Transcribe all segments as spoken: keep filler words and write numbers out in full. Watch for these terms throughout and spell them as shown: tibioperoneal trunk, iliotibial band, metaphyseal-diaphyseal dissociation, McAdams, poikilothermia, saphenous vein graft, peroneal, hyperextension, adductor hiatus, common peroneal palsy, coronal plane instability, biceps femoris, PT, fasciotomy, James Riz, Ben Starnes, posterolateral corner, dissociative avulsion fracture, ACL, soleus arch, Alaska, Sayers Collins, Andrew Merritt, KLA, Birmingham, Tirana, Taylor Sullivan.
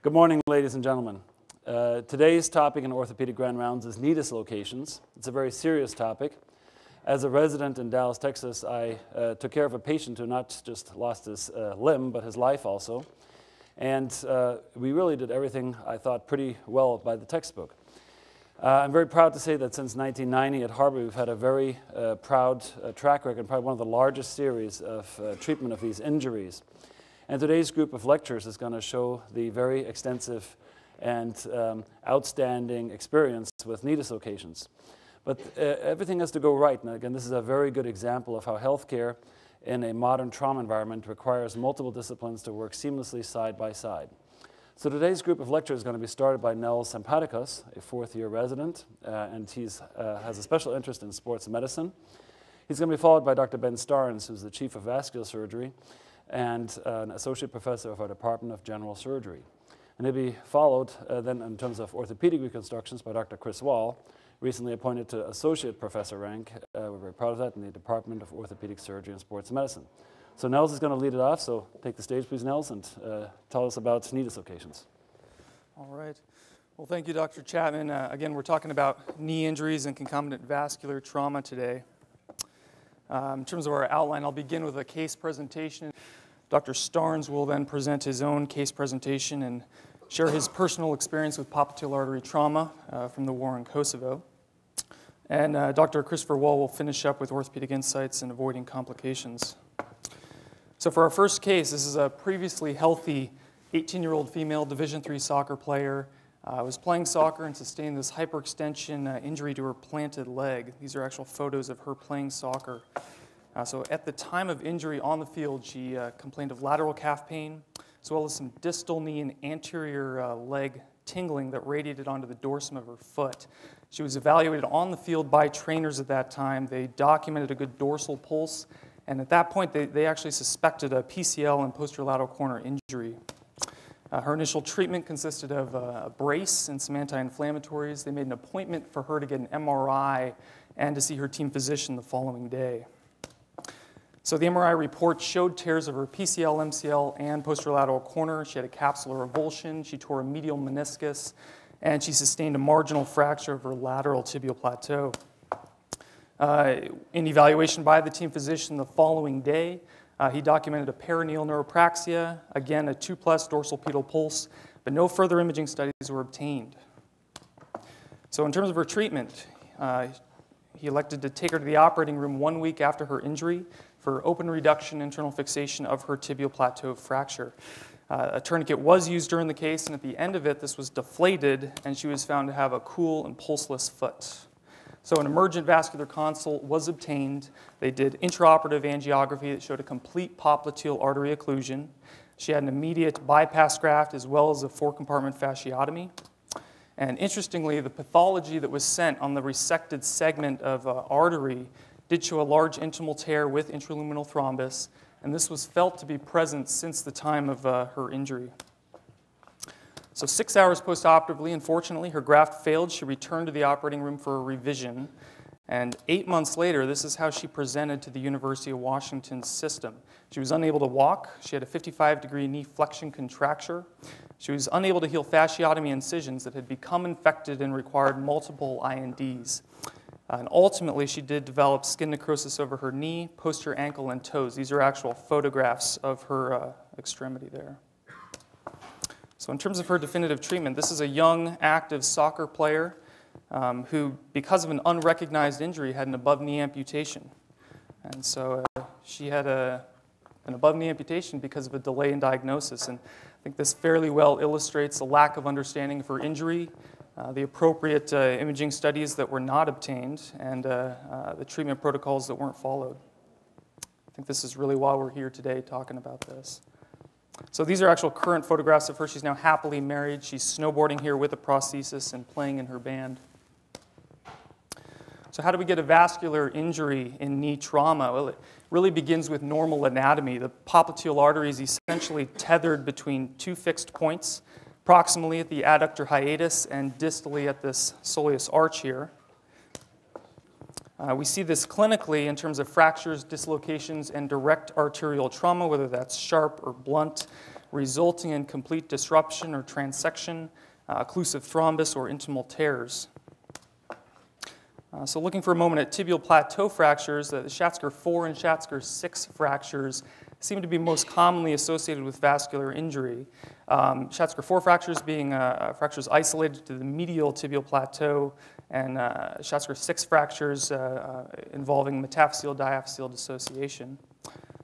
Good morning, ladies and gentlemen. Uh, today's topic in orthopedic grand rounds is knee dislocations. It's a very serious topic. As a resident in Dallas, Texas, I uh, took care of a patient who not just lost his uh, limb, but his life also. And uh, we really did everything, I thought, pretty well by the textbook. Uh, I'm very proud to say that since nineteen ninety at Harvard, we've had a very uh, proud uh, track record, probably one of the largest series of uh, treatment of these injuries. And today's group of lectures is going to show the very extensive and um, outstanding experience with knee dislocations. But uh, everything has to go right. And again, this is a very good example of how healthcare in a modern trauma environment requires multiple disciplines to work seamlessly side by side. So today's group of lectures is going to be started by Nels Sampatacos, a fourth-year resident, uh, and he uh, has a special interest in sports medicine. He's going to be followed by Doctor Ben Starnes, who's the chief of vascular surgery and an associate professor of our Department of General Surgery. And he'll be followed uh, then in terms of orthopedic reconstructions by Doctor Chris Wall, recently appointed to associate professor rank. Uh, we're very proud of that in the Department of Orthopedic Surgery and Sports Medicine. So Nels is going to lead it off, so take the stage, please, Nels, and uh, tell us about knee dislocations. All right. Well, thank you, Doctor Chapman. Uh, again, we're talking about knee injuries and concomitant vascular trauma today. Um, in terms of our outline, I'll begin with a case presentation. Doctor Starnes will then present his own case presentation and share his personal experience with popliteal artery trauma uh, from the war in Kosovo. And uh, Doctor Christopher Wall will finish up with orthopedic insights and avoiding complications. So for our first case, this is a previously healthy eighteen-year-old female Division three soccer player. Uh, was playing soccer and sustained this hyperextension uh, injury to her planted leg. These are actual photos of her playing soccer. Uh, so at the time of injury on the field, she uh, complained of lateral calf pain, as well as some distal knee and anterior uh, leg tingling that radiated onto the dorsum of her foot. She was evaluated on the field by trainers at that time. They documented a good dorsal pulse, and at that point, they, they actually suspected a P C L and posterolateral corner injury. Uh, her initial treatment consisted of uh, a brace and some anti-inflammatories. They made an appointment for her to get an M R I and to see her team physician the following day. So the M R I report showed tears of her P C L, M C L, and posterolateral corner. She had a capsular avulsion. She tore a medial meniscus, and she sustained a marginal fracture of her lateral tibial plateau. Uh, in evaluation by the team physician the following day, Uh, he documented a peroneal neuropraxia, again, a two-plus dorsal pedal pulse, but no further imaging studies were obtained. So in terms of her treatment, uh, he elected to take her to the operating room one week after her injury for open reduction internal fixation of her tibial plateau fracture. Uh, a tourniquet was used during the case, and at the end of it, this was deflated, and she was found to have a cool and pulseless foot. So an emergent vascular consult was obtained. They did intraoperative angiography that showed a complete popliteal artery occlusion. She had an immediate bypass graft as well as a four-compartment fasciotomy. And interestingly, the pathology that was sent on the resected segment of uh, artery did show a large intimal tear with intraluminal thrombus, and this was felt to be present since the time of uh, her injury. So six hours postoperatively, unfortunately, her graft failed. She returned to the operating room for a revision. And eight months later, this is how she presented to the University of Washington system. She was unable to walk. She had a fifty-five degree knee flexion contracture. She was unable to heal fasciotomy incisions that had become infected and required multiple I N Ds. And ultimately, she did develop skin necrosis over her knee, posterior ankle, and toes. These are actual photographs of her uh, extremity there. So in terms of her definitive treatment, this is a young, active soccer player um, who, because of an unrecognized injury, had an above-knee amputation. And so uh, she had a, an above-knee amputation because of a delay in diagnosis. And I think this fairly well illustrates the lack of understanding of her injury, uh, the appropriate uh, imaging studies that were not obtained, and uh, uh, the treatment protocols that weren't followed. I think this is really why we're here today talking about this. So these are actual current photographs of her. She's now happily married. She's snowboarding here with a prosthesis and playing in her band. So how do we get a vascular injury in knee trauma? Well, it really begins with normal anatomy. The popliteal artery is essentially tethered between two fixed points, proximally at the adductor hiatus and distally at this soleus arch here. Uh, we see this clinically in terms of fractures, dislocations, and direct arterial trauma, whether that's sharp or blunt. resulting in complete disruption or transection, uh, occlusive thrombus, or intimal tears. Uh, so looking for a moment at tibial plateau fractures, uh, the Schatzker four and Schatzker six fractures seem to be most commonly associated with vascular injury. Um, Schatzker four fractures being uh, fractures isolated to the medial tibial plateau, and uh, Schatzker six fractures uh, uh, involving metaphyseal-diaphyseal dissociation.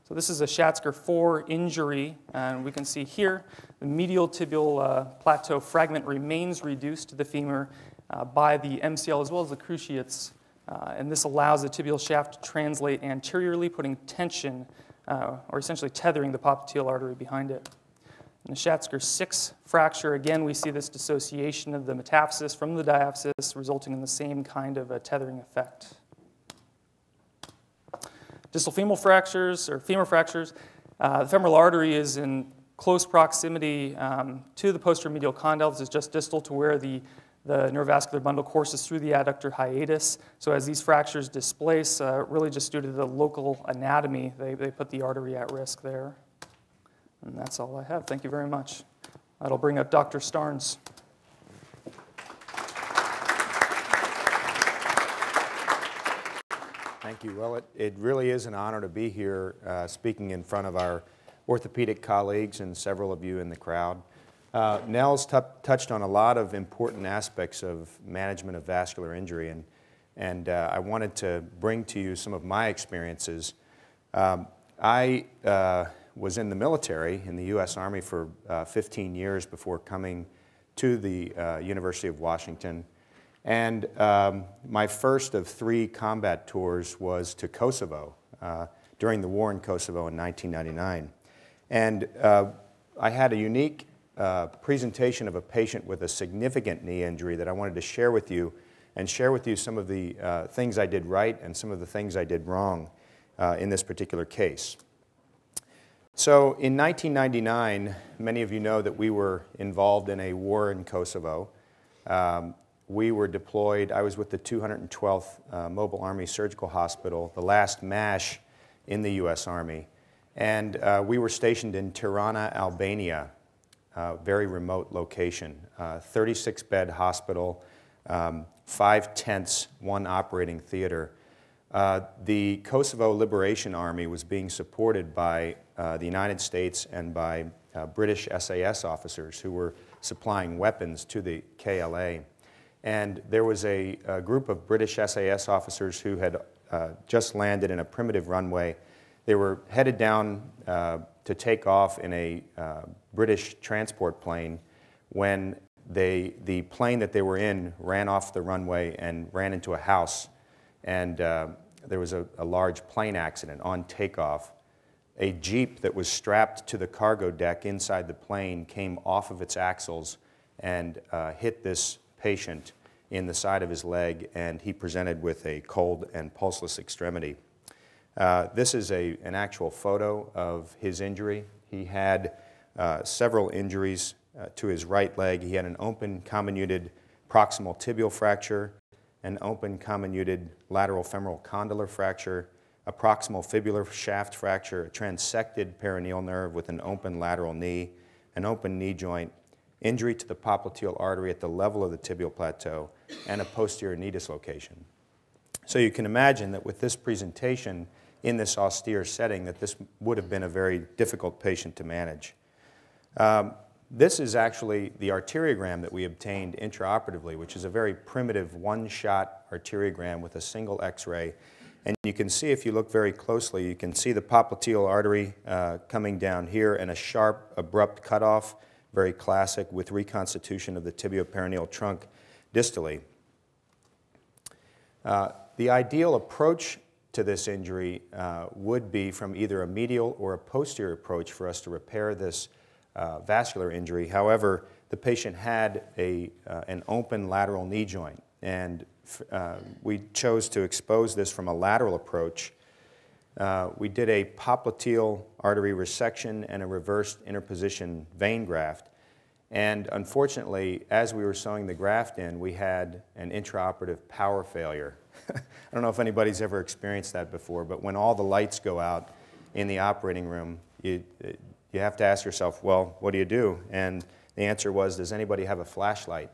So this is a Schatzker four injury, and we can see here the medial tibial uh, plateau fragment remains reduced to the femur Uh, by the M C L as well as the cruciates, uh, and this allows the tibial shaft to translate anteriorly, putting tension, uh, or essentially tethering the popliteal artery behind it. In the Schatzker six fracture, again, we see this dissociation of the metaphysis from the diaphysis, resulting in the same kind of a tethering effect. Distal femoral fractures, or femur fractures, uh, the femoral artery is in close proximity um, to the posterior medial condyle. This is just distal to where the The neurovascular bundle courses through the adductor hiatus. So as these fractures displace, uh, really just due to the local anatomy, they, they put the artery at risk there. And that's all I have. Thank you very much. That'll bring up Doctor Starnes. Thank you. Well, it, it really is an honor to be here uh, speaking in front of our orthopedic colleagues and several of you in the crowd. Uh, Nels touched on a lot of important aspects of management of vascular injury, and, and uh, I wanted to bring to you some of my experiences. Um, I uh, was in the military, in the U S Army, for uh, fifteen years before coming to the uh, University of Washington, and um, my first of three combat tours was to Kosovo, uh, during the war in Kosovo in nineteen ninety-nine. And uh, I had a unique Uh, presentation of a patient with a significant knee injury that I wanted to share with you, and share with you some of the uh, things I did right and some of the things I did wrong uh, in this particular case. So in nineteen ninety-nine, many of you know that we were involved in a war in Kosovo. Um, we were deployed, I was with the two hundred twelfth uh, Mobile Army Surgical Hospital, the last MASH in the U S Army, and uh, we were stationed in Tirana, Albania. Uh, very remote location, thirty-six bed uh, hospital, um, five tents, one operating theater. Uh, the Kosovo Liberation Army was being supported by uh, the United States and by uh, British S A S officers who were supplying weapons to the K L A. And there was a, a group of British S A S officers who had uh, just landed in a primitive runway. They were headed down uh, to take off in a uh, British transport plane when they, the plane that they were in ran off the runway and ran into a house, and uh, there was a, a large plane accident on takeoff. A Jeep that was strapped to the cargo deck inside the plane came off of its axles and uh, hit this patient in the side of his leg, and he presented with a cold and pulseless extremity. Uh, this is a, an actual photo of his injury. He had uh, several injuries uh, to his right leg. He had an open comminuted proximal tibial fracture, an open comminuted lateral femoral condylar fracture, a proximal fibular shaft fracture, a transected peroneal nerve with an open lateral knee, an open knee joint, injury to the popliteal artery at the level of the tibial plateau, and a posterior knee dislocation. So you can imagine that with this presentation, in this austere setting, that this would have been a very difficult patient to manage. Um, this is actually the arteriogram that we obtained intraoperatively, which is a very primitive one-shot arteriogram with a single x-ray. And you can see, if you look very closely, you can see the popliteal artery uh, coming down here, and a sharp, abrupt cutoff, very classic, with reconstitution of the tibioperoneal trunk distally. Uh, the ideal approach to this injury uh, would be from either a medial or a posterior approach for us to repair this uh, vascular injury. However, the patient had a, uh, an open lateral knee joint, and uh, we chose to expose this from a lateral approach. Uh, we did a popliteal artery resection and a reversed interposition vein graft. And unfortunately, as we were sewing the graft in, we had an intraoperative power failure. I don't know if anybody's ever experienced that before, but when all the lights go out in the operating room, you, you have to ask yourself, well, what do you do? And the answer was, does anybody have a flashlight?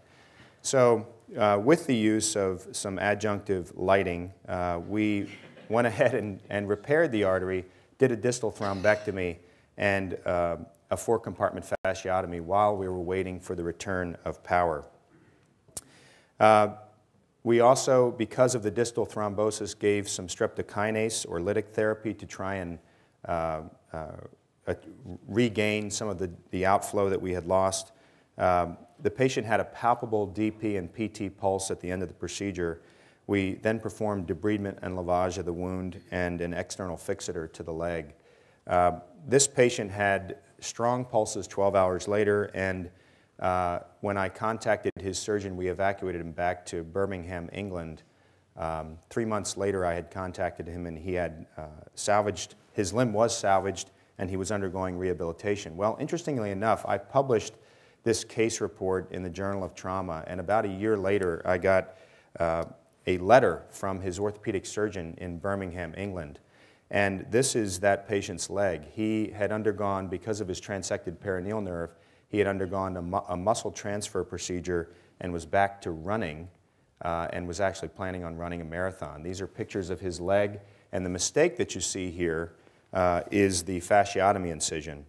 So uh, with the use of some adjunctive lighting, uh, we went ahead and, and repaired the artery, did a distal thrombectomy, and uh, a four-compartment fasciotomy while we were waiting for the return of power. Uh, we also, because of the distal thrombosis, gave some streptokinase or lytic therapy to try and uh, uh, uh, regain some of the, the outflow that we had lost. Um, the patient had a palpable D P and P T pulse at the end of the procedure. We then performed debridement and lavage of the wound and an external fixator to the leg. Uh, this patient had strong pulses twelve hours later, and uh, when I contacted his surgeon, we evacuated him back to Birmingham, England. Um, three months later, I had contacted him, and he had uh, salvaged, his limb was salvaged, and he was undergoing rehabilitation. Well, interestingly enough, I published this case report in the Journal of Trauma, and about a year later, I got uh, a letter from his orthopedic surgeon in Birmingham, England. And this is that patient's leg. He had undergone, because of his transected peroneal nerve, he had undergone a, mu a muscle transfer procedure and was back to running uh, and was actually planning on running a marathon. These are pictures of his leg, and the mistake that you see here uh, is the fasciotomy incision.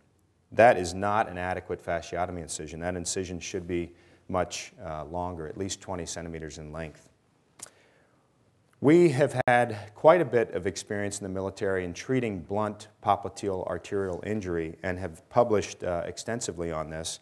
That is not an adequate fasciotomy incision. That incision should be much uh, longer, at least twenty centimeters in length. We have had quite a bit of experience in the military in treating blunt popliteal arterial injury and have published uh, extensively on this.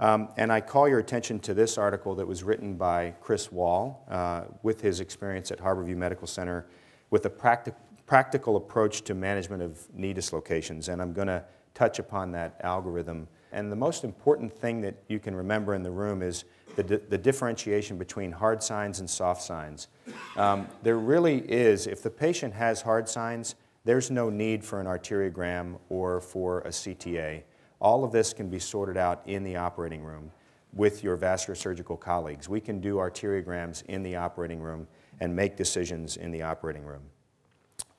Um, and I call your attention to this article that was written by Chris Wall uh, with his experience at Harborview Medical Center with a practic practical approach to management of knee dislocations. And I'm going to touch upon that algorithm. And the most important thing that you can remember in the room is the, di the differentiation between hard signs and soft signs. Um, there really is, if the patient has hard signs, there's no need for an arteriogram or for a C T A. All of this can be sorted out in the operating room with your vascular surgical colleagues. We can do arteriograms in the operating room and make decisions in the operating room.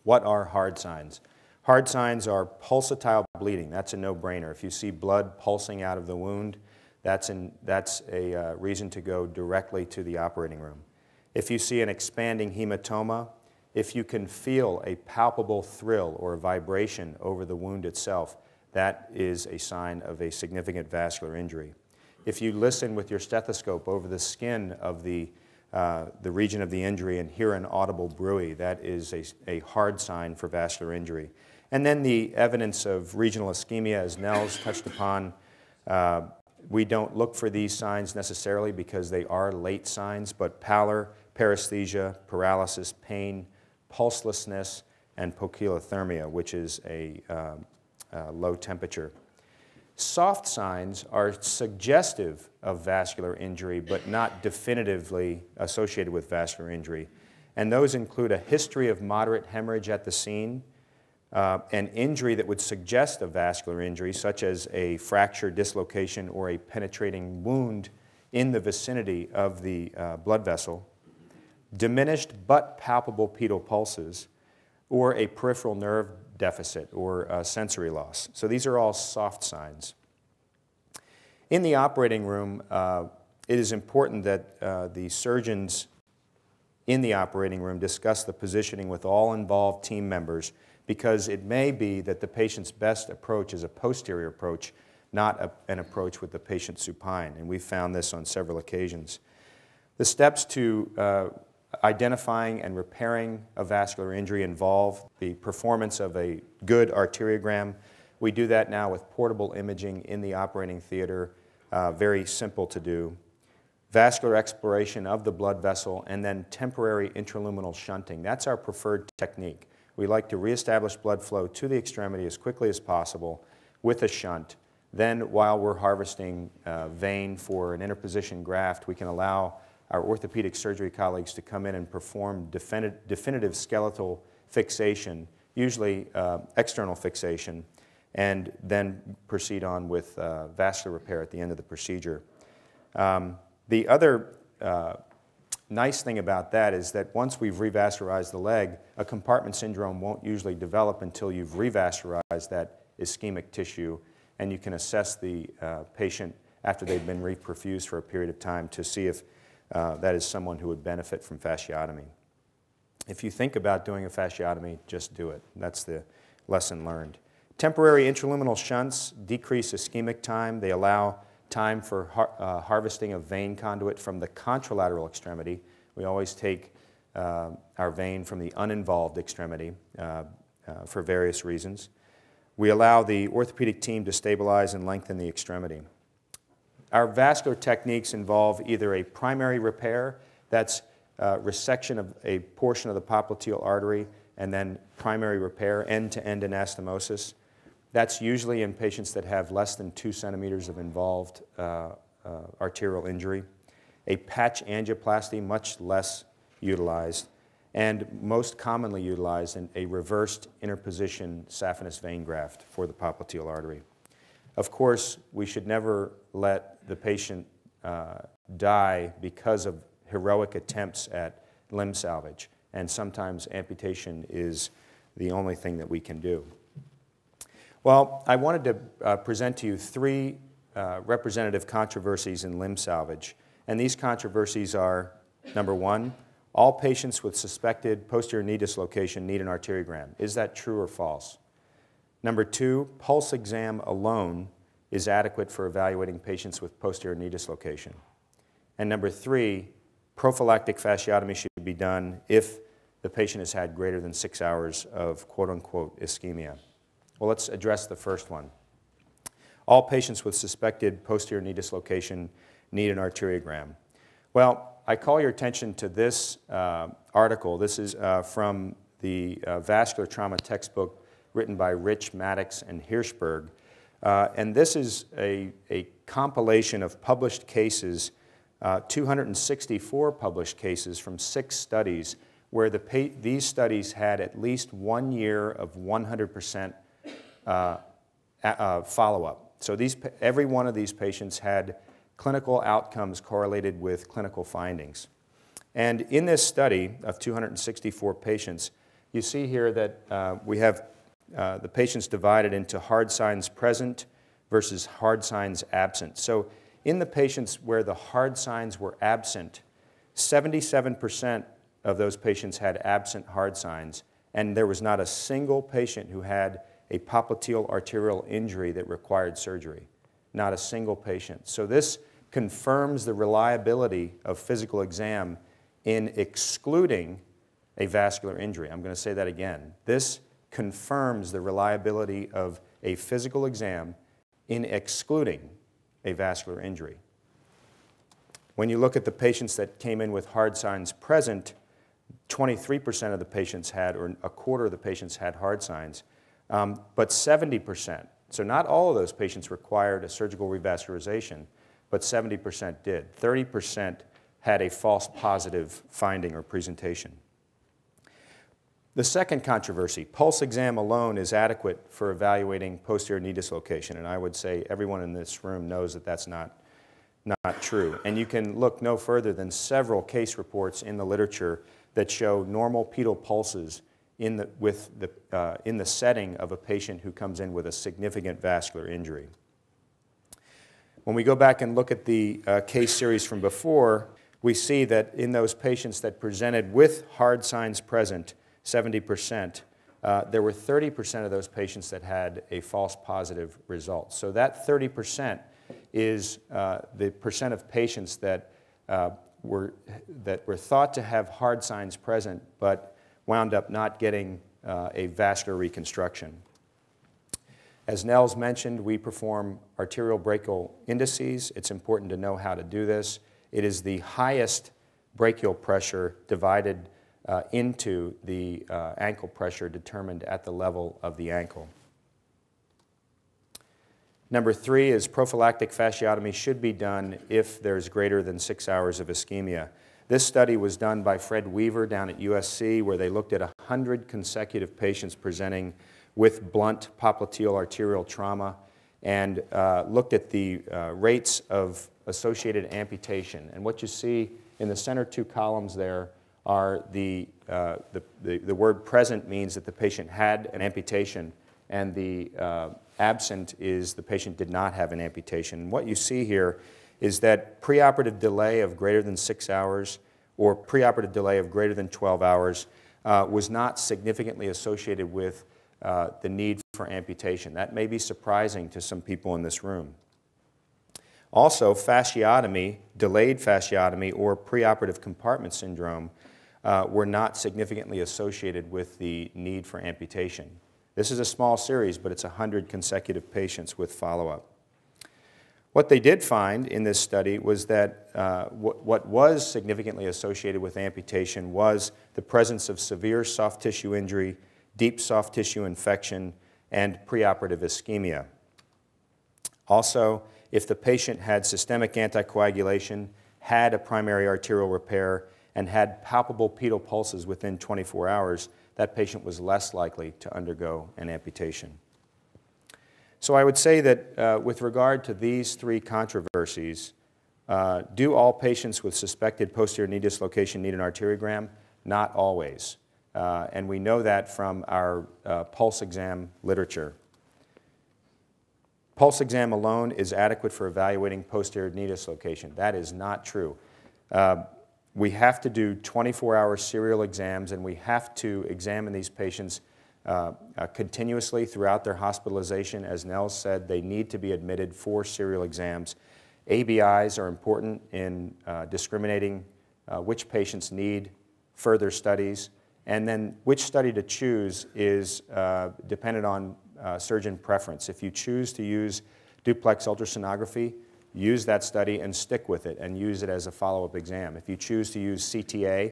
What are hard signs? Hard signs are pulsatile bleeding. That's a no-brainer. If you see blood pulsing out of the wound, that's, in, that's a uh, reason to go directly to the operating room. If you see an expanding hematoma, if you can feel a palpable thrill or vibration over the wound itself, that is a sign of a significant vascular injury. If you listen with your stethoscope over the skin of the, uh, the region of the injury and hear an audible bruit, that is a, a hard sign for vascular injury. And then the evidence of regional ischemia, as Nels touched upon, uh, we don't look for these signs necessarily because they are late signs, but pallor, paresthesia, paralysis, pain, pulselessness, and poikilothermia, which is a uh, uh, low temperature. Soft signs are suggestive of vascular injury, but not definitively associated with vascular injury. And those include a history of moderate hemorrhage at the scene, Uh, an injury that would suggest a vascular injury, such as a fracture, dislocation, or a penetrating wound in the vicinity of the uh, blood vessel, diminished but palpable pedal pulses, or a peripheral nerve deficit or uh, sensory loss. So these are all soft signs. In the operating room, uh, it is important that uh, the surgeons in the operating room discuss the positioning with all involved team members, because it may be that the patient's best approach is a posterior approach, not a, an approach with the patient supine. And we've found this on several occasions. The steps to uh, identifying and repairing a vascular injury involve the performance of a good arteriogram. We do that now with portable imaging in the operating theater, uh, very simple to do. Vascular exploration of the blood vessel, and then temporary intraluminal shunting. That's our preferred technique. We like to reestablish blood flow to the extremity as quickly as possible with a shunt. Then while we're harvesting uh, vein for an interposition graft, we can allow our orthopedic surgery colleagues to come in and perform defini definitive skeletal fixation, usually uh, external fixation, and then proceed on with uh, vascular repair at the end of the procedure. Um, the other uh, nice thing about that is that once we've revascularized the leg, a compartment syndrome won't usually develop until you've revascularized that ischemic tissue and you can assess the uh, patient after they've been reperfused for a period of time to see if uh, that is someone who would benefit from fasciotomy. If you think about doing a fasciotomy, just do it. That's the lesson learned. Temporary intraluminal shunts decrease ischemic time. They allow time for har uh, harvesting of vein conduit from the contralateral extremity. We always take uh, our vein from the uninvolved extremity uh, uh, for various reasons. We allow the orthopedic team to stabilize and lengthen the extremity. Our vascular techniques involve either a primary repair, that's uh, resection of a portion of the popliteal artery, and then primary repair, end-to-end anastomosis. That's usually in patients that have less than two centimeters of involved uh, uh, arterial injury. A patch angioplasty, much less utilized, and most commonly utilized in a reversed interposition saphenous vein graft for the popliteal artery. Of course, we should never let the patient uh, die because of heroic attempts at limb salvage. And sometimes amputation is the only thing that we can do. Well, I wanted to uh, present to you three uh, representative controversies in limb salvage. And these controversies are, number one, all patients with suspected posterior knee dislocation need an arteriogram. Is that true or false? Number two, pulse exam alone is adequate for evaluating patients with posterior knee dislocation. And number three, prophylactic fasciotomy should be done if the patient has had greater than six hours of quote-unquote ischemia. Well, let's address the first one. All patients with suspected posterior knee dislocation need an arteriogram. Well, I call your attention to this uh, article. This is uh, from the uh, vascular trauma textbook written by Rich, Maddox, and Hirschberg. Uh, and this is a, a compilation of published cases, uh, two hundred sixty-four published cases from six studies, where the pa these studies had at least one year of one hundred percent uh, uh, follow-up. So these, every one of these patients had clinical outcomes correlated with clinical findings. And in this study of two hundred sixty-four patients, you see here that uh, we have uh, the patients divided into hard signs present versus hard signs absent. So in the patients where the hard signs were absent, seventy-seven percent of those patients had absent hard signs, and there was not a single patient who had a popliteal arterial injury that required surgery. Not a single patient. So this confirms the reliability of physical exam in excluding a vascular injury. I'm going to say that again. This confirms the reliability of a physical exam in excluding a vascular injury. When you look at the patients that came in with hard signs present, twenty-three percent of the patients had, or a quarter of the patients had hard signs, um, but seventy percent. So not all of those patients required a surgical revascularization, but seventy percent did. thirty percent had a false positive finding or presentation. The second controversy, pulse exam alone is adequate for evaluating posterior knee dislocation, and I would say everyone in this room knows that that's not, not true. And you can look no further than several case reports in the literature that show normal pedal pulses in the, with the, uh, in the setting of a patient who comes in with a significant vascular injury. When we go back and look at the uh, case series from before, we see that in those patients that presented with hard signs present, seventy percent, uh, there were thirty percent of those patients that had a false positive result. So that thirty percent is uh, the percent of patients that, uh, were, that were thought to have hard signs present, but wound up not getting uh, a vascular reconstruction. As Nels mentioned, we perform arterial brachial indices. It's important to know how to do this. It is the highest brachial pressure divided uh, into the uh, ankle pressure determined at the level of the ankle. Number three is prophylactic fasciotomy should be done if there's greater than six hours of ischemia. This study was done by Fred Weaver down at U S C, where they looked at one hundred consecutive patients presenting with blunt popliteal arterial trauma and uh, looked at the uh, rates of associated amputation. And what you see in the center two columns there are the, uh, the, the, the word present means that the patient had an amputation, and the uh, absent is the patient did not have an amputation. What you see here is that preoperative delay of greater than six hours or preoperative delay of greater than twelve hours uh, was not significantly associated with uh, the need for amputation. That may be surprising to some people in this room. Also, fasciotomy, delayed fasciotomy, or preoperative compartment syndrome uh, were not significantly associated with the need for amputation. This is a small series, but it's one hundred consecutive patients with follow-up. What they did find in this study was that uh, what, what was significantly associated with amputation was the presence of severe soft tissue injury, deep soft tissue infection, and preoperative ischemia. Also, if the patient had systemic anticoagulation, had a primary arterial repair, and had palpable pedal pulses within twenty-four hours, that patient was less likely to undergo an amputation. So I would say that uh, with regard to these three controversies, uh, do all patients with suspected posterior knee dislocation need an arteriogram? Not always. Uh, and we know that from our uh, pulse exam literature. Pulse exam alone is adequate for evaluating posterior knee dislocation. That is not true. Uh, we have to do twenty-four hour serial exams, and we have to examine these patients uh, uh, continuously throughout their hospitalization. As Nels said, they need to be admitted for serial exams. A B Is are important in uh, discriminating uh, which patients need further studies, and then which study to choose is uh, dependent on Uh, surgeon preference. If you choose to use duplex ultrasonography, use that study and stick with it and use it as a follow-up exam. If you choose to use C T A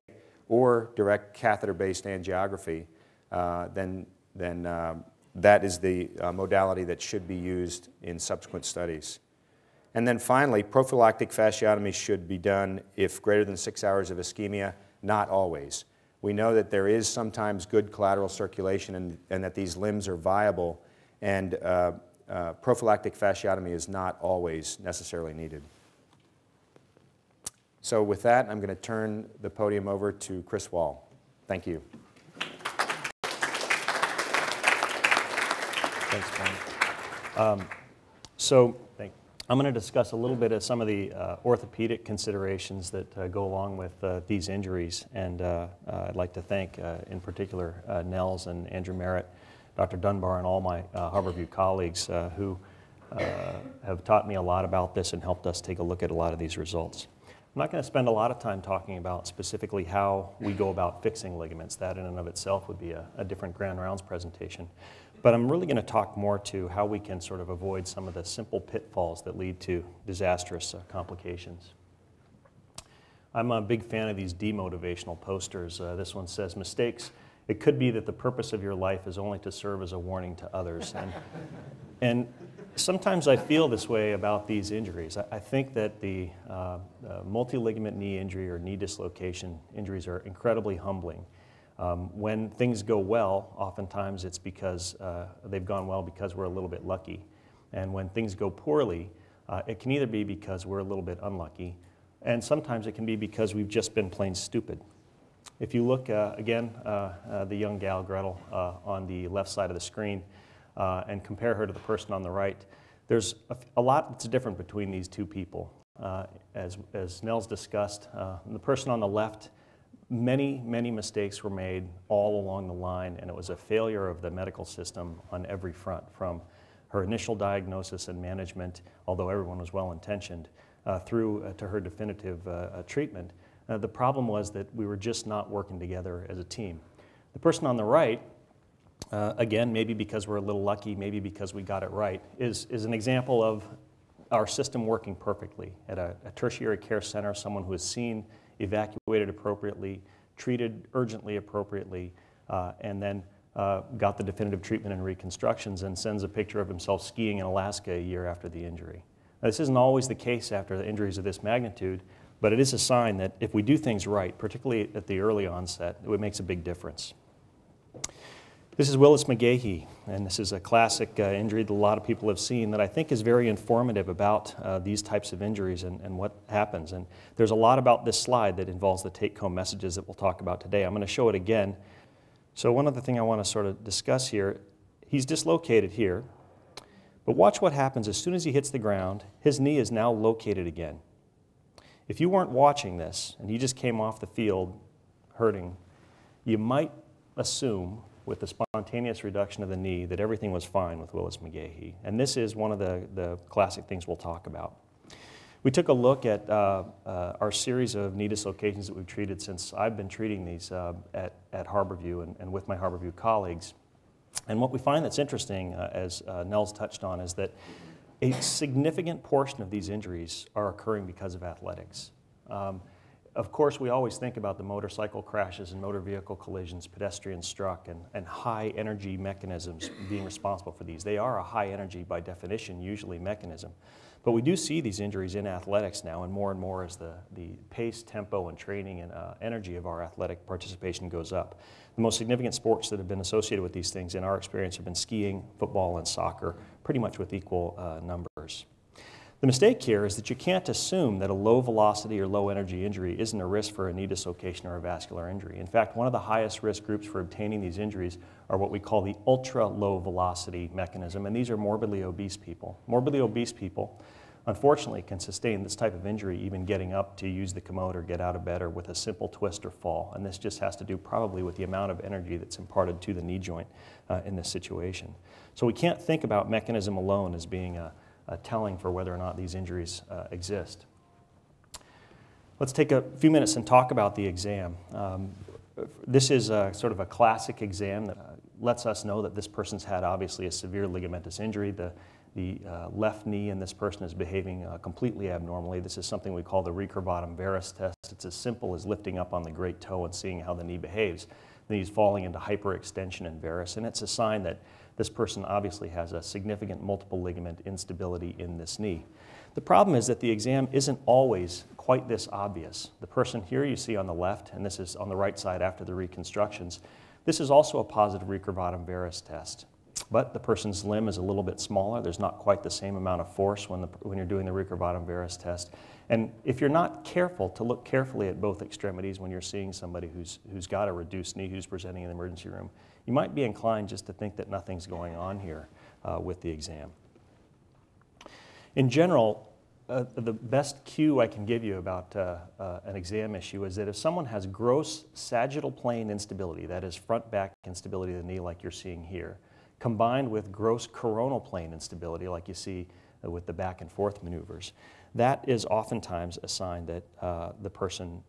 or direct catheter-based angiography, uh, then, then uh, that is the uh, modality that should be used in subsequent studies. And then finally, prophylactic fasciotomy should be done if greater than six hours of ischemia, not always. We know that there is sometimes good collateral circulation and, and that these limbs are viable, and uh, uh, prophylactic fasciotomy is not always necessarily needed. So with that, I'm going to turn the podium over to Chris Wall. Thank you. Thanks, Brian. Um, so I'm going to discuss a little bit of some of the uh, orthopedic considerations that uh, go along with uh, these injuries, and uh, uh, I'd like to thank, uh, in particular, uh, Nels and Andrew Merritt, Doctor Dunbar, and all my uh, Harborview colleagues uh, who uh, have taught me a lot about this and helped us take a look at a lot of these results. I'm not going to spend a lot of time talking about specifically how we go about fixing ligaments. That in and of itself would be a, a different Grand Rounds presentation. But I'm really going to talk more to how we can sort of avoid some of the simple pitfalls that lead to disastrous uh, complications. I'm a big fan of these demotivational posters. Uh, this one says, mistakes, it could be that the purpose of your life is only to serve as a warning to others. And, and sometimes I feel this way about these injuries. I, I think that the uh, uh, multi-ligament knee injury or knee dislocation injuries are incredibly humbling. Um, when things go well, oftentimes it's because uh, they've gone well because we're a little bit lucky. And when things go poorly, uh, it can either be because we're a little bit unlucky, and sometimes it can be because we've just been plain stupid. If you look, uh, again, uh, uh, the young gal Gretel uh, on the left side of the screen uh, and compare her to the person on the right, there's a, a lot that's different between these two people. Uh, as, as Nels discussed, uh, the person on the left, Many, many mistakes were made all along the line, and it was a failure of the medical system on every front, from her initial diagnosis and management, although everyone was well-intentioned, uh, through uh, to her definitive uh, uh, treatment. Uh, the problem was that we were just not working together as a team. The person on the right, uh, again, maybe because we're a little lucky, maybe because we got it right, is, is an example of our system working perfectly. At a, a tertiary care center, someone who has seen evacuated appropriately, treated urgently appropriately, uh, and then uh, got the definitive treatment and reconstructions, and sends a picture of himself skiing in Alaska a year after the injury. Now, this isn't always the case after the injuries of this magnitude, but it is a sign that if we do things right, particularly at the early onset, it makes a big difference. This is Willis McGahee, and this is a classic uh, injury that a lot of people have seen that I think is very informative about uh, these types of injuries and, and what happens. And there's a lot about this slide that involves the take-home messages that we'll talk about today. I'm going to show it again. So one other thing I want to sort of discuss here, he's dislocated here. But watch what happens as soon as he hits the ground. His knee is now located again. If you weren't watching this and you just came off the field hurting, you might assume with the spontaneous reduction of the knee that everything was fine with Willis McGahee. And this is one of the, the classic things we'll talk about. We took a look at uh, uh, our series of knee dislocations that we've treated since I've been treating these uh, at, at Harborview and, and with my Harborview colleagues. And what we find that's interesting, uh, as uh, Nels touched on, is that a significant portion of these injuries are occurring because of athletics. Um, of course, we always think about the motorcycle crashes and motor vehicle collisions, pedestrian struck, and, and high energy mechanisms being responsible for these. They are a high energy, by definition, usually mechanism. But we do see these injuries in athletics now, and more and more as the, the pace, tempo, and training and uh, energy of our athletic participation goes up. The most significant sports that have been associated with these things in our experience have been skiing, football, and soccer, pretty much with equal uh, numbers. The mistake here is that you can't assume that a low velocity or low energy injury isn't a risk for a knee dislocation or a vascular injury. In fact, one of the highest risk groups for obtaining these injuries are what we call the ultra low velocity mechanism, and these are morbidly obese people. Morbidly obese people, unfortunately, can sustain this type of injury even getting up to use the commode or get out of bed or with a simple twist or fall, and this just has to do probably with the amount of energy that's imparted to the knee joint uh, in this situation. So we can't think about mechanism alone as being a Uh, telling for whether or not these injuries uh, exist. Let's take a few minutes and talk about the exam. Um, this is a, sort of a classic exam that uh, lets us know that this person's had obviously a severe ligamentous injury. The, the uh, left knee in this person is behaving uh, completely abnormally. This is something we call the recurvatum varus test. It's as simple as lifting up on the great toe and seeing how the knee behaves. The knee's falling into hyperextension and varus, and it's a sign that this person obviously has a significant multiple ligament instability in this knee. The problem is that the exam isn't always quite this obvious. The person here you see on the left, and this is on the right side after the reconstructions, this is also a positive recurvatum varus test. But the person's limb is a little bit smaller. There's not quite the same amount of force when, the, when you're doing the recurvatum varus test. And if you're not careful to look carefully at both extremities when you're seeing somebody who's, who's got a reduced knee who's presenting in the emergency room, you might be inclined just to think that nothing's going on here uh, with the exam. In general, uh, the best cue I can give you about uh, uh, an exam issue is that if someone has gross sagittal plane instability, that is front-back instability of the knee like you're seeing here, combined with gross coronal plane instability like you see uh, with the back and forth maneuvers, that is oftentimes a sign that uh, the person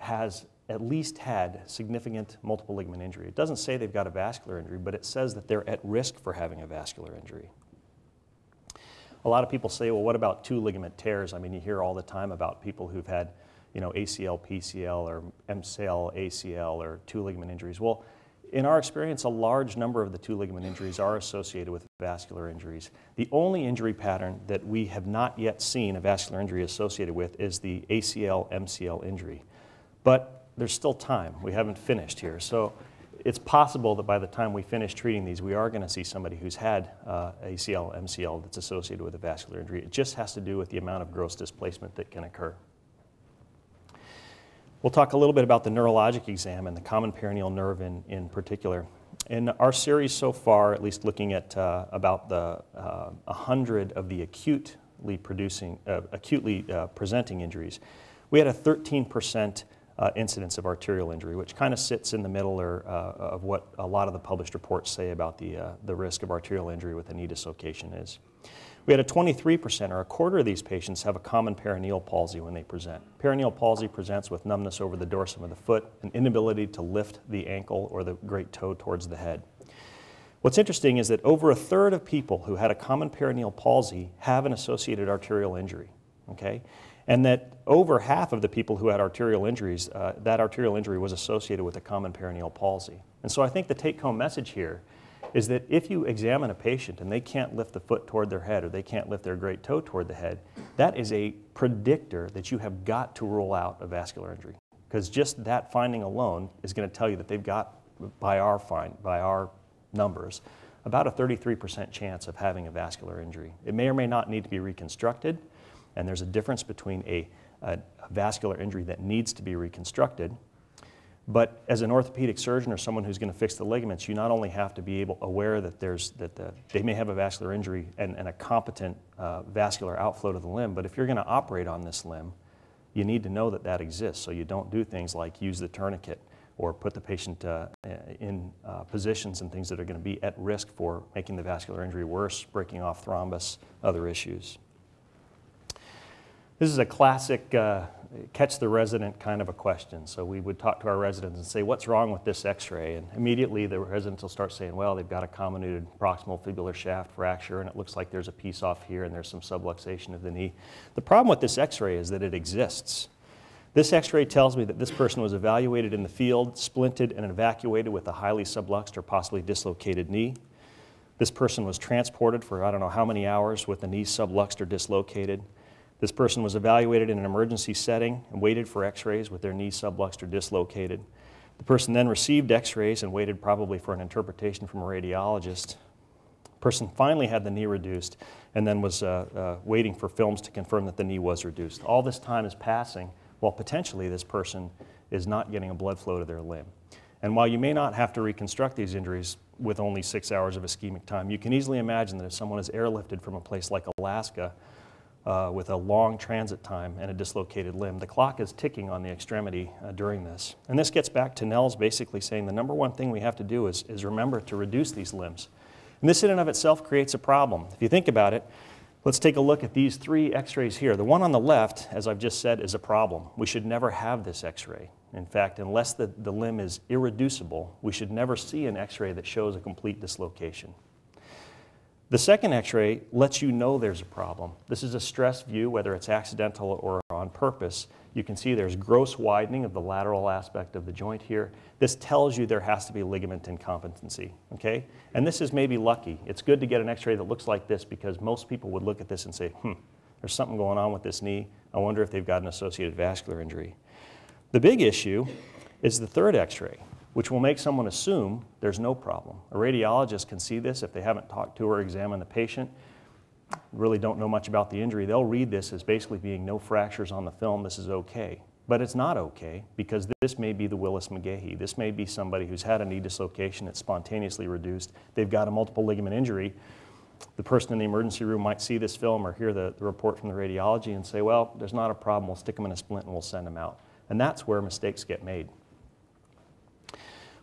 has at least had significant multiple ligament injury. It doesn't say they've got a vascular injury, but it says that they're at risk for having a vascular injury. A lot of people say, well, what about two ligament tears? I mean, you hear all the time about people who've had, you know, A C L, P C L, or M C L, A C L, or two ligament injuries. Well, in our experience, a large number of the two ligament injuries are associated with vascular injuries. The only injury pattern that we have not yet seen a vascular injury associated with is the A C L, M C L injury. But there's still time. We haven't finished here. So it's possible that by the time we finish treating these, we are going to see somebody who's had uh, A C L, M C L that's associated with a vascular injury. It just has to do with the amount of gross displacement that can occur. We'll talk a little bit about the neurologic exam and the common peroneal nerve in, in particular. In our series so far, at least looking at uh, about the uh, one hundred of the acutely, producing, uh, acutely uh, presenting injuries, we had a thirteen percent Uh, incidence of arterial injury, which kind of sits in the middle or, uh, of what a lot of the published reports say about the, uh, the risk of arterial injury with a knee dislocation is. We had a twenty-three percent, or a quarter of these patients have a common peroneal palsy when they present. Peroneal palsy presents with numbness over the dorsum of the foot, an inability to lift the ankle or the great toe towards the head. What's interesting is that over a third of people who had a common peroneal palsy have an associated arterial injury, okay? And that over half of the people who had arterial injuries, uh, that arterial injury was associated with a common peroneal palsy. And so I think the take-home message here is that if you examine a patient and they can't lift the foot toward their head or they can't lift their great toe toward the head, that is a predictor that you have got to rule out a vascular injury. Because just that finding alone is going to tell you that they've got, by our find, by our numbers, about a thirty-three percent chance of having a vascular injury. It may or may not need to be reconstructed. And there's a difference between a, a, a vascular injury that needs to be reconstructed But as an orthopedic surgeon or someone who's going to fix the ligaments, you not only have to be able, aware that there's that the, they may have a vascular injury and, and a competent uh, vascular outflow to the limb, but if you're going to operate on this limb, you need to know that that exists, so you don't do things like use the tourniquet or put the patient uh, in uh, positions and things that are going to be at risk for making the vascular injury worse, breaking off thrombus, other issues. This is a classic uh, catch the resident kind of a question. So we would talk to our residents and say, what's wrong with this x-ray? And immediately the residents will start saying, well, they've got a comminuted proximal fibular shaft fracture, and it looks like there's a piece off here and there's some subluxation of the knee. The problem with this x-ray is that it exists. This x-ray tells me that this person was evaluated in the field, splinted and evacuated with a highly subluxed or possibly dislocated knee. This person was transported for I don't know how many hours with the knee subluxed or dislocated. This person was evaluated in an emergency setting and waited for x-rays with their knee subluxed or dislocated. The person then received x-rays and waited probably for an interpretation from a radiologist. The person finally had the knee reduced and then was uh, uh, waiting for films to confirm that the knee was reduced. All this time is passing while potentially this person is not getting a blood flow to their limb. And while you may not have to reconstruct these injuries with only six hours of ischemic time, you can easily imagine that if someone is airlifted from a place like Alaska Uh, with a long transit time and a dislocated limb, the clock is ticking on the extremity uh, during this. And this gets back to Nels basically saying the number one thing we have to do is, is remember to reduce these limbs. And this in and of itself creates a problem. If you think about it, let's take a look at these three x-rays here. The one on the left, as I've just said, is a problem. We should never have this x-ray. In fact, unless the, the limb is irreducible, we should never see an x-ray that shows a complete dislocation. The second x-ray lets you know there's a problem. This is a stress view, whether it's accidental or on purpose. You can see there's gross widening of the lateral aspect of the joint here. This tells you there has to be ligament incompetency, okay? And this is maybe lucky. It's good to get an x-ray that looks like this because most people would look at this and say, hmm, there's something going on with this knee. I wonder if they've got an associated vascular injury. The big issue is the third x-ray, which will make someone assume there's no problem. A radiologist can see this if they haven't talked to or examined the patient, really don't know much about the injury. They'll read this as basically being no fractures on the film, this is okay. But it's not okay because this may be the Willis McGahee. This may be somebody who's had a knee dislocation, it's spontaneously reduced, they've got a multiple ligament injury. The person in the emergency room might see this film or hear the, the report from the radiology and say, well, there's not a problem, we'll stick them in a splint and we'll send them out. And that's where mistakes get made.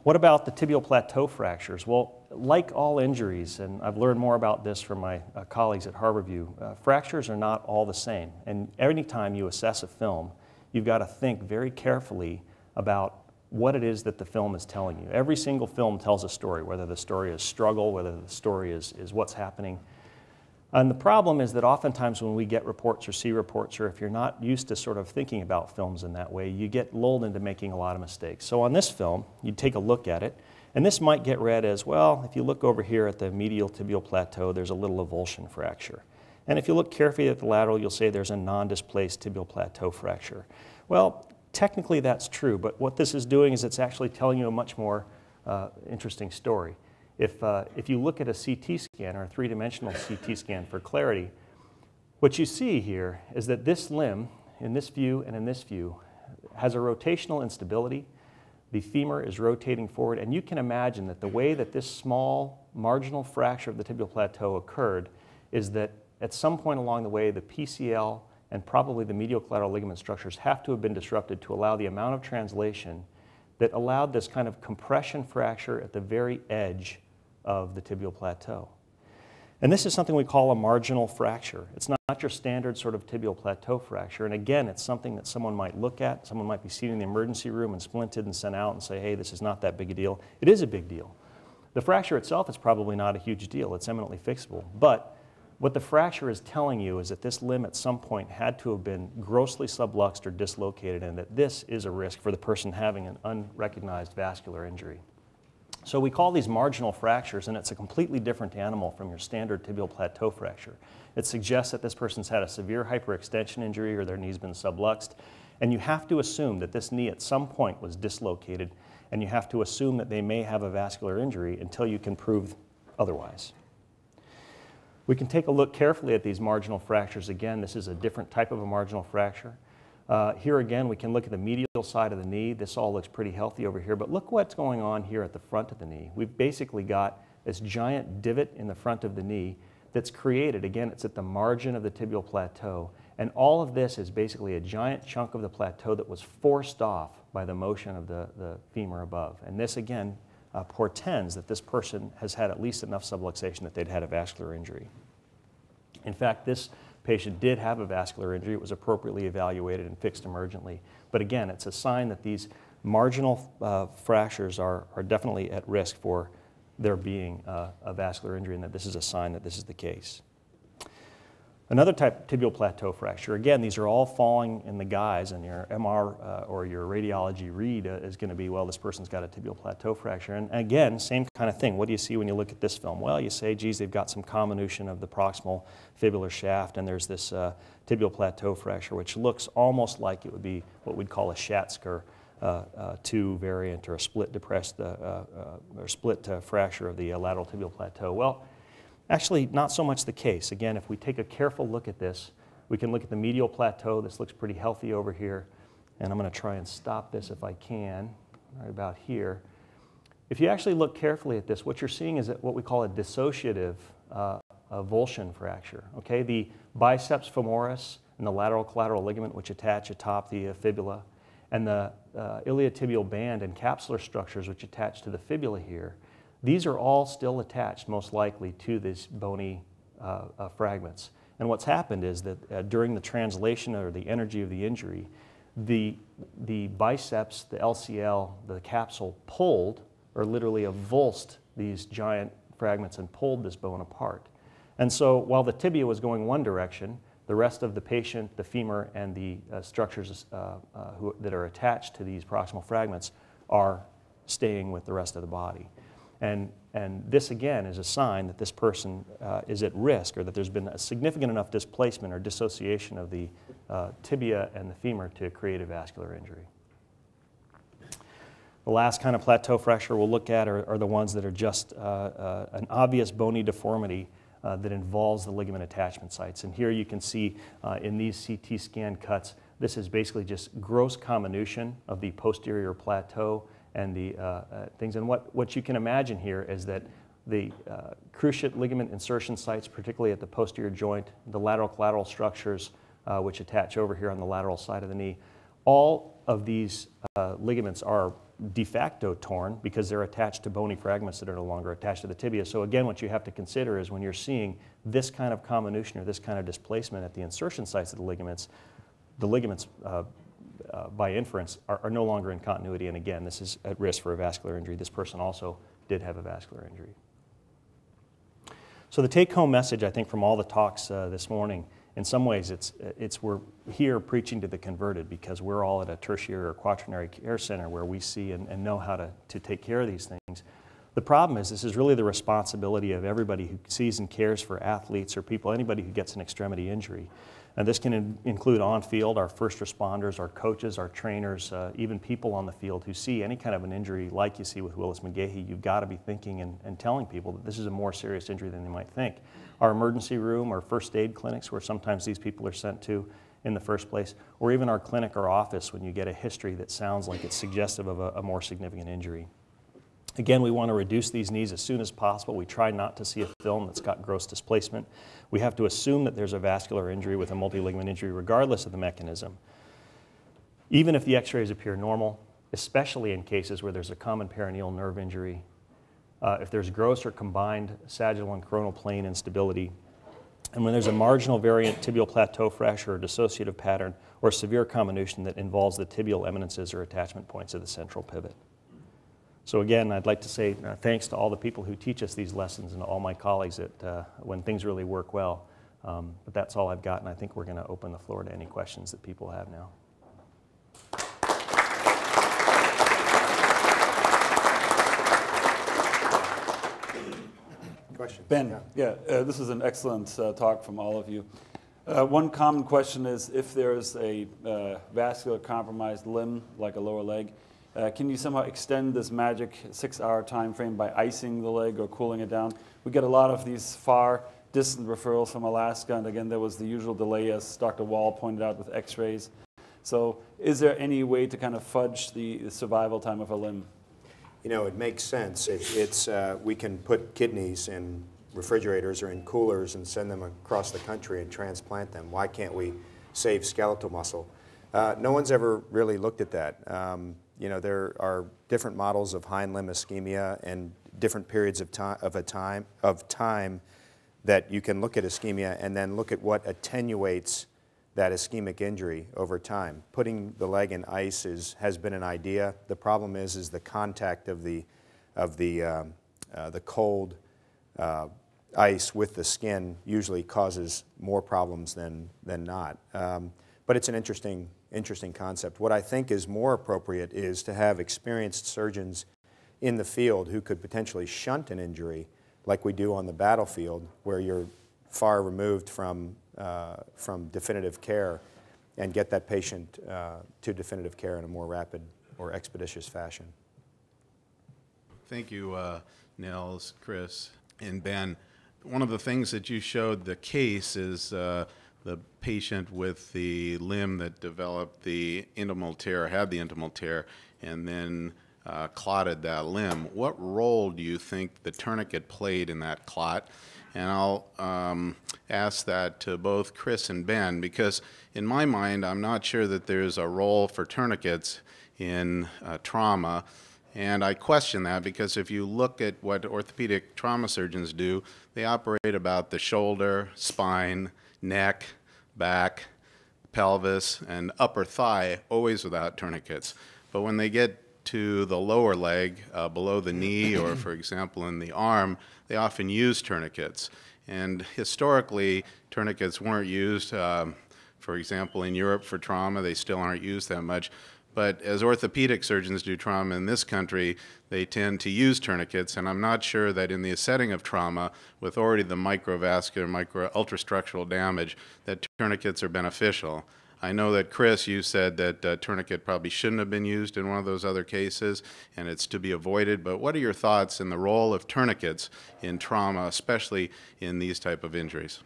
What about the tibial plateau fractures? Well, like all injuries, and I've learned more about this from my uh, colleagues at Harborview, uh, fractures are not all the same. And any time you assess a film, you've got to think very carefully about what it is that the film is telling you. Every single film tells a story, whether the story is struggle, whether the story is, is what's happening. And the problem is that oftentimes when we get reports or see reports, or if you're not used to sort of thinking about films in that way, you get lulled into making a lot of mistakes. So on this film, you take a look at it, and this might get read as, well, if you look over here at the medial tibial plateau, there's a little avulsion fracture. And if you look carefully at the lateral, you'll say there's a non-displaced tibial plateau fracture. Well, technically that's true, but what this is doing is it's actually telling you a much more uh, interesting story. If, uh, if you look at a C T scan or a three-dimensional C T scan for clarity, what you see here is that this limb, in this view and in this view, has a rotational instability. The femur is rotating forward, and you can imagine that the way that this small marginal fracture of the tibial plateau occurred is that at some point along the way, the P C L and probably the medial collateral ligament structures have to have been disrupted to allow the amount of translation that allowed this kind of compression fracture at the very edge of the tibial plateau. And this is something we call a marginal fracture. It's not your standard sort of tibial plateau fracture. And again, it's something that someone might look at. Someone might be seated in the emergency room and splinted and sent out and say, hey, this is not that big a deal. It is a big deal. The fracture itself is probably not a huge deal. It's eminently fixable. But what the fracture is telling you is that this limb at some point had to have been grossly subluxed or dislocated, and that this is a risk for the person having an unrecognized vascular injury. So we call these marginal fractures, and it's a completely different animal from your standard tibial plateau fracture. It suggests that this person's had a severe hyperextension injury or their knee's been subluxed, and you have to assume that this knee at some point was dislocated, and you have to assume that they may have a vascular injury until you can prove otherwise. We can take a look carefully at these marginal fractures. Again, this is a different type of a marginal fracture. Uh, here again, we can look at the medial side of the knee. This all looks pretty healthy over here, but look what's going on here at the front of the knee. We've basically got this giant divot in the front of the knee that's created. Again, it's at the margin of the tibial plateau, and all of this is basically a giant chunk of the plateau that was forced off by the motion of the, the femur above. And this, again, uh, portends that this person has had at least enough subluxation that they'd had a vascular injury. In fact, this patient did have a vascular injury. It was appropriately evaluated and fixed emergently. But again, it's a sign that these marginal uh, fractures are, are definitely at risk for there being uh, a vascular injury, and that this is a sign that this is the case. Another type, tibial plateau fracture. Again, these are all falling in the guise, and your M R uh, or your radiology read uh, is going to be, well, this person's got a tibial plateau fracture. And again, same kind of thing. What do you see when you look at this film? Well, you say, geez, they've got some comminution of the proximal fibular shaft, and there's this uh, tibial plateau fracture, which looks almost like it would be what we'd call a Schatzker Uh, uh, two variant or a split depressed uh, uh, uh, or split uh, fracture of the uh, lateral tibial plateau. Well, actually not so much the case. Again, if we take a careful look at this, we can look at the medial plateau. This looks pretty healthy over here, and I'm going to try and stop this if I can, right about here. If you actually look carefully at this, what you're seeing is what we call a dissociative uh, avulsion fracture. Okay, the biceps femoris and the lateral collateral ligament, which attach atop the uh, fibula, and the uh, iliotibial band and capsular structures which attach to the fibula here, these are all still attached most likely to these bony uh, uh, fragments. And what's happened is that uh, during the translation or the energy of the injury, the, the biceps, the L C L, the capsule pulled, or literally avulsed these giant fragments and pulled this bone apart. And so while the tibia was going one direction, the rest of the patient, the femur, and the uh, structures uh, uh, who, that are attached to these proximal fragments are staying with the rest of the body. And, and this, again, is a sign that this person uh, is at risk, or that there's been a significant enough displacement or dissociation of the uh, tibia and the femur to create a vascular injury. The last kind of plateau fracture we'll look at are, are the ones that are just uh, uh, an obvious bony deformity Uh, that involves the ligament attachment sites. And here you can see uh, in these C T scan cuts, this is basically just gross comminution of the posterior plateau and the uh, uh, things. And what, what you can imagine here is that the uh, cruciate ligament insertion sites, particularly at the posterior joint, the lateral collateral structures uh, which attach over here on the lateral side of the knee, all of these uh, ligaments are de facto torn because they're attached to bony fragments that are no longer attached to the tibia. So again, what you have to consider is when you're seeing this kind of comminution or this kind of displacement at the insertion sites of the ligaments, the ligaments uh, uh, by inference are, are no longer in continuity. And again, this is at risk for a vascular injury. This person also did have a vascular injury. So the take-home message, I think, from all the talks uh, this morning, in some ways, it's, it's we're here preaching to the converted because we're all at a tertiary or quaternary care center where we see and, and know how to, to take care of these things. The problem is this is really the responsibility of everybody who sees and cares for athletes or people, anybody who gets an extremity injury. And this can in, include on-field, our first responders, our coaches, our trainers, uh, even people on the field who see any kind of an injury like you see with Willis McGahee. You've got to be thinking and, and telling people that this is a more serious injury than they might think. Our emergency room, our first aid clinics, where sometimes these people are sent to in the first place, or even our clinic or office when you get a history that sounds like it's suggestive of a, a more significant injury. Again, we want to reduce these knees as soon as possible. We try not to see a film that's got gross displacement. We have to assume that there's a vascular injury with a multi-ligament injury regardless of the mechanism. Even if the x-rays appear normal, especially in cases where there's a common peroneal nerve injury, Uh, if there's gross or combined sagittal and coronal plane instability, and when there's a marginal variant tibial plateau fracture or dissociative pattern or severe comminution that involves the tibial eminences or attachment points of the central pivot. So again, I'd like to say uh, thanks to all the people who teach us these lessons and to all my colleagues that uh, when things really work well. Um, but that's all I've got, and I think we're going to open the floor to any questions that people have now. Ben, yeah, uh, this is an excellent uh, talk from all of you. Uh, one common question is if there's a uh, vascular compromised limb, like a lower leg, uh, can you somehow extend this magic six-hour time frame by icing the leg or cooling it down? We get a lot of these far distant referrals from Alaska, and again, there was the usual delay, as Doctor Wall pointed out, with x-rays. So is there any way to kind of fudge the survival time of a limb? You know, it makes sense. It, it's, uh, we can put kidneys in refrigerators or in coolers and send them across the country and transplant them. Why can't we save skeletal muscle? Uh, no one's ever really looked at that. Um, you know, there are different models of hind limb ischemia and different periods of time, of a time, of time that you can look at ischemia and then look at what attenuates that ischemic injury over time. Putting the leg in ice is, has been an idea. The problem is, is the contact of the, of the, um, uh, the cold uh, ice with the skin usually causes more problems than, than not. Um, but it's an interesting, interesting concept. What I think is more appropriate is to have experienced surgeons in the field who could potentially shunt an injury like we do on the battlefield, where you're far removed from Uh, from definitive care, and get that patient uh, to definitive care in a more rapid or expeditious fashion. Thank you, uh, Nels, Chris, and Ben. One of the things that you showed the case is uh, the patient with the limb that developed the intimal tear, had the intimal tear, and then uh, clotted that limb. What role do you think the tourniquet played in that clot? And I'll um, ask that to both Chris and Ben, because in my mind, I'm not sure that there's a role for tourniquets in uh, trauma. And I question that, because if you look at what orthopedic trauma surgeons do, they operate about the shoulder, spine, neck, back, pelvis, and upper thigh, always without tourniquets. But when they get to the lower leg, uh, below the knee, or for example in the arm, they often use tourniquets. And historically, tourniquets weren't used, um, for example, in Europe for trauma. They still aren't used that much. But as orthopedic surgeons do trauma in this country, they tend to use tourniquets. And I'm not sure that in the setting of trauma, with already the microvascular, micro ultrastructural damage, that tourniquets are beneficial. I know that, Chris, you said that uh, tourniquet probably shouldn't have been used in one of those other cases, and it's to be avoided. But what are your thoughts on the role of tourniquets in trauma, especially in these type of injuries?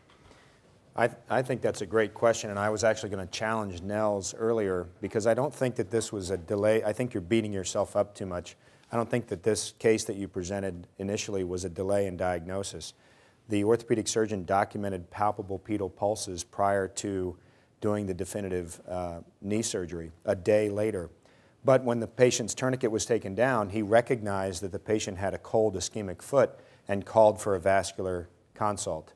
I, th I think that's a great question, and I was actually going to challenge Nels earlier, because I don't think that this was a delay. I think you're beating yourself up too much. I don't think that this case that you presented initially was a delay in diagnosis. The orthopedic surgeon documented palpable pedal pulses prior to doing the definitive uh, knee surgery a day later. But when the patient's tourniquet was taken down, he recognized that the patient had a cold ischemic foot and called for a vascular consult.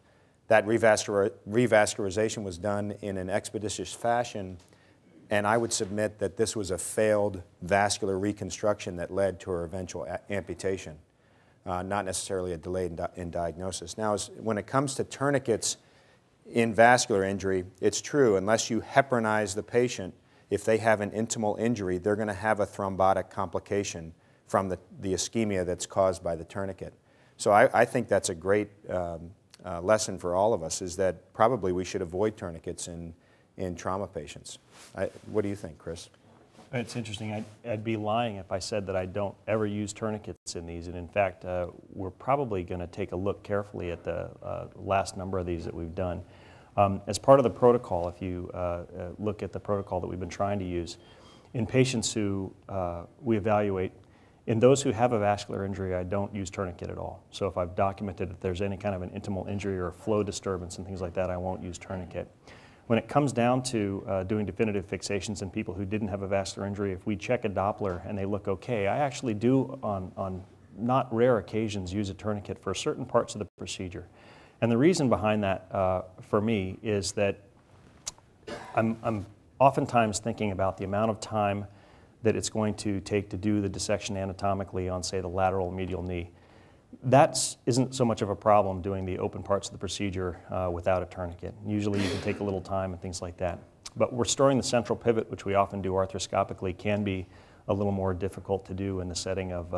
That revascular, revascularization was done in an expeditious fashion, and I would submit that this was a failed vascular reconstruction that led to her eventual amputation, uh, not necessarily a delay in, di in diagnosis. Now, as, when it comes to tourniquets, in vascular injury, it's true, unless you heparinize the patient, if they have an intimal injury, they're going to have a thrombotic complication from the, the ischemia that's caused by the tourniquet. So I, I think that's a great um, uh, lesson for all of us, is that probably we should avoid tourniquets in, in trauma patients. I, what do you think, Chris? It's interesting. I'd, I'd be lying if I said that I don't ever use tourniquets in these. And in fact, uh, we're probably going to take a look carefully at the uh, last number of these that we've done. Um, as part of the protocol, if you uh, uh, look at the protocol that we've been trying to use, in patients who uh, we evaluate, in those who have a vascular injury, I don't use tourniquet at all. So if I've documented that there's any kind of an intimal injury or a flow disturbance and things like that, I won't use tourniquet. When it comes down to uh, doing definitive fixations in people who didn't have a vascular injury, if we check a Doppler and they look okay, I actually do, on, on not rare occasions, use a tourniquet for certain parts of the procedure. And the reason behind that uh, for me is that I'm, I'm oftentimes thinking about the amount of time that it's going to take to do the dissection anatomically on, say, the lateral medial knee. That isn't so much of a problem doing the open parts of the procedure uh, without a tourniquet. Usually you can take a little time and things like that. But restoring the central pivot, which we often do arthroscopically, can be a little more difficult to do in the setting of uh,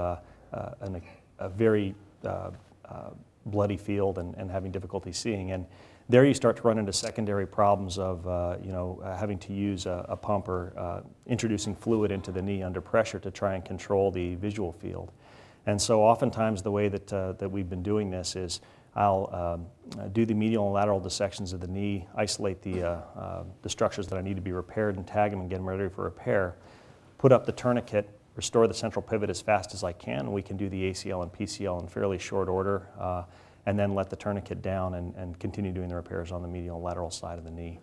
uh, an, a very uh, uh, bloody field and, and having difficulty seeing. And there you start to run into secondary problems of uh, you know, uh, having to use a, a pump or uh, introducing fluid into the knee under pressure to try and control the visual field. And so oftentimes the way that, uh, that we've been doing this is I'll um, do the medial and lateral dissections of the knee, isolate the, uh, uh, the structures that I need to be repaired and tag them and get them ready for repair, put up the tourniquet, restore the central pivot as fast as I can. We can do the A C L and P C L in fairly short order, uh, and then let the tourniquet down and, and continue doing the repairs on the medial and lateral side of the knee.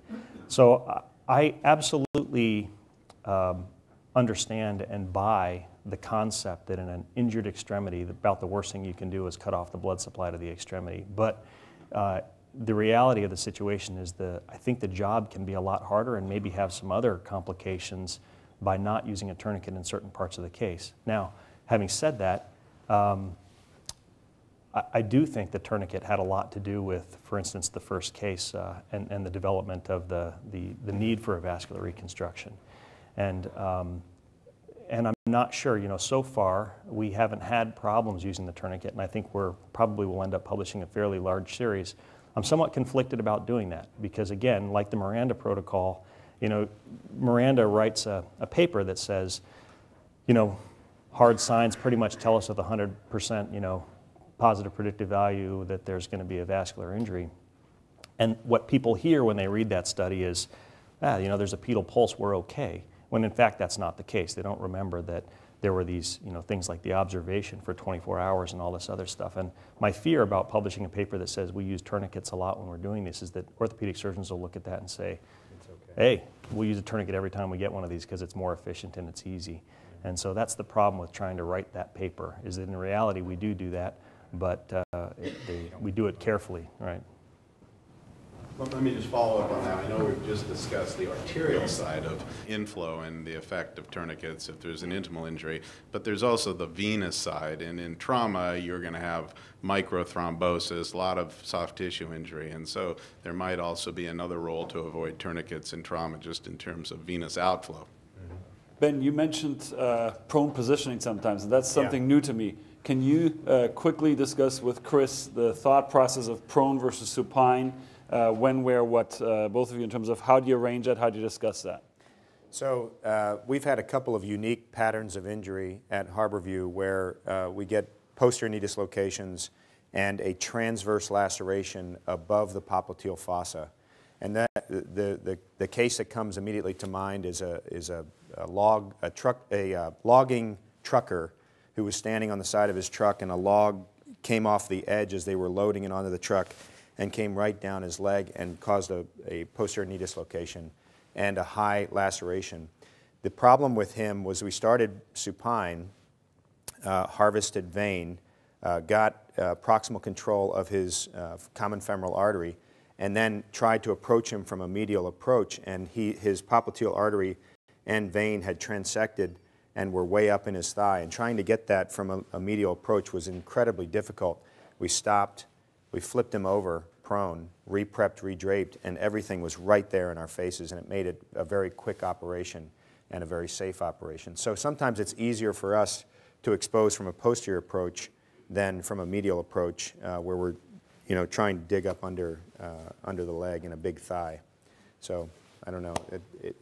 So I absolutely um, understand and buy the concept that in an injured extremity, about the worst thing you can do is cut off the blood supply to the extremity. But uh, the reality of the situation is that I think the job can be a lot harder and maybe have some other complications by not using a tourniquet in certain parts of the case. Now, having said that, um, I, I do think the tourniquet had a lot to do with, for instance, the first case uh, and, and the development of the, the, the need for a vascular reconstruction. And, um, and I'm not sure, you know, so far we haven't had problems using the tourniquet, and I think we're probably will end up publishing a fairly large series. I'm somewhat conflicted about doing that because, again, like the Miranda protocol, you know, Miranda writes a, a paper that says, you know, hard signs pretty much tell us with one hundred percent, you know, positive predictive value that there's going to be a vascular injury. And what people hear when they read that study is, ah, you know, there's a pedal pulse, we're okay. When in fact that's not the case. They don't remember that there were these, you know, things like the observation for twenty-four hours and all this other stuff. And my fear about publishing a paper that says we use tourniquets a lot when we're doing this is that orthopedic surgeons will look at that and say, it's okay. Hey, we'll use a tourniquet every time we get one of these because it's more efficient and it's easy. And so that's the problem with trying to write that paper, is that in reality we do do that, but uh, it, they, we do it carefully, right? Let me just follow up on that. I know we've just discussed the arterial side of inflow and the effect of tourniquets if there's an intimal injury, but there's also the venous side, and in trauma you're going to have microthrombosis, a lot of soft tissue injury, and so there might also be another role to avoid tourniquets in trauma just in terms of venous outflow. Ben, you mentioned uh, prone positioning sometimes, and that's something yeah. new to me. Can you uh, quickly discuss with Chris the thought process of prone versus supine? Uh, when, where, what, uh, both of you, in terms of how do you arrange that, how do you discuss that? So uh, we've had a couple of unique patterns of injury at Harborview where uh, we get posterior knee dislocations and a transverse laceration above the popliteal fossa. And that, the, the, the case that comes immediately to mind is a, is a, a, log, a, truck, a uh, logging trucker who was standing on the side of his truck, and a log came off the edge as they were loading it onto the truck and came right down his leg and caused a, a posterior knee dislocation and a high laceration. The problem with him was we started supine, uh, harvested vein, uh, got uh, proximal control of his uh, common femoral artery, and then tried to approach him from a medial approach, and he, his popliteal artery and vein had transected and were way up in his thigh, and trying to get that from a, a medial approach was incredibly difficult. We stopped. We flipped him over, prone, re-prepped, re-draped, and everything was right there in our faces, and it made it a very quick operation and a very safe operation. So sometimes it's easier for us to expose from a posterior approach than from a medial approach uh, where we're, you know, trying to dig up under, uh, under the leg in a big thigh. So I don't know. It, it,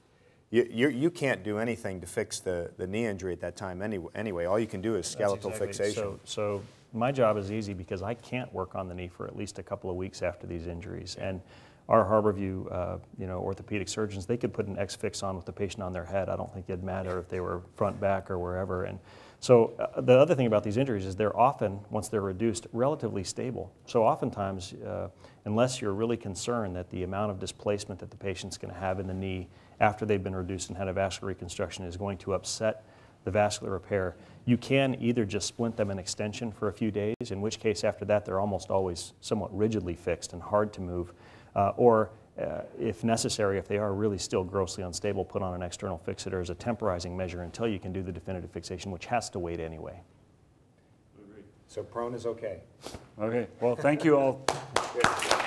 you, you, you can't do anything to fix the, the knee injury at that time any, anyway. All you can do is skeletal That's exactly. fixation. So, so my job is easy because I can't work on the knee for at least a couple of weeks after these injuries. And our Harborview, uh, you know, orthopedic surgeons, they could put an X-Fix on with the patient on their head. I don't think it'd matter if they were front, back, or wherever. And so uh, the other thing about these injuries is they're often, once they're reduced, relatively stable. So oftentimes, uh, unless you're really concerned that the amount of displacement that the patient's going to have in the knee after they've been reduced and had a vascular reconstruction is going to upset the vascular repair, you can either just splint them in extension for a few days, in which case after that they're almost always somewhat rigidly fixed and hard to move, uh, or uh, if necessary, if they are really still grossly unstable, put on an external fixator as a temporizing measure until you can do the definitive fixation, which has to wait anyway. So prone is okay. Okay, well thank you all.